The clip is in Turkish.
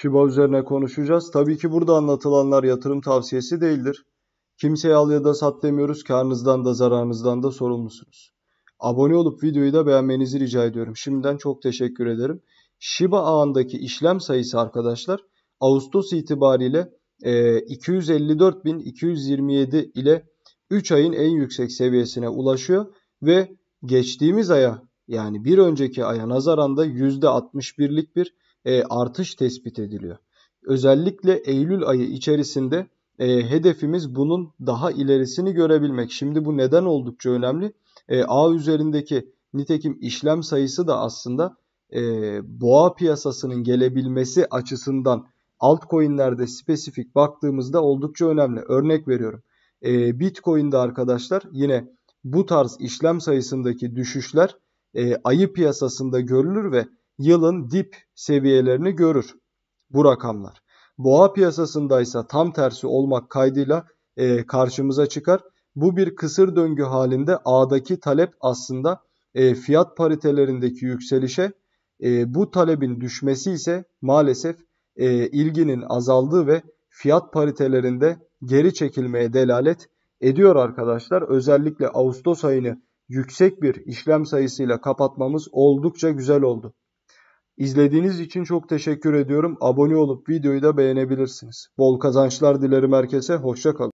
Shiba üzerine konuşacağız. Tabii ki burada anlatılanlar yatırım tavsiyesi değildir. Kimseye al ya da sat demiyoruz. Karnınızdan da zararınızdan da sorumlusunuz. Abone olup videoyu da beğenmenizi rica ediyorum. Şimdiden çok teşekkür ederim. Shiba ağındaki işlem sayısı arkadaşlar Ağustos itibariyle 254.227 ile 3 ayın en yüksek seviyesine ulaşıyor ve geçtiğimiz aya, yani bir önceki aya nazaran da %61'lik bir artış tespit ediliyor. Özellikle Eylül ayı içerisinde hedefimiz bunun daha ilerisini görebilmek. Şimdi bu neden oldukça önemli. Ağ üzerindeki nitekim işlem sayısı da aslında boğa piyasasının gelebilmesi açısından altcoin'lerde spesifik baktığımızda oldukça önemli. Örnek veriyorum. Bitcoin'de arkadaşlar yine bu tarz işlem sayısındaki düşüşler ayı piyasasında görülür ve yılın dip seviyelerini görür bu rakamlar. Boğa piyasasındaysa tam tersi olmak kaydıyla karşımıza çıkar. Bu bir kısır döngü halinde ağdaki talep aslında fiyat paritelerindeki yükselişe, bu talebin düşmesi ise maalesef ilginin azaldığı ve fiyat paritelerinde geri çekilmeye delalet ediyor arkadaşlar. Özellikle Ağustos ayını yüksek bir işlem sayısıyla kapatmamız oldukça güzel oldu. İzlediğiniz için çok teşekkür ediyorum. Abone olup videoyu da beğenebilirsiniz. Bol kazançlar dilerim herkese. Hoşça kalın.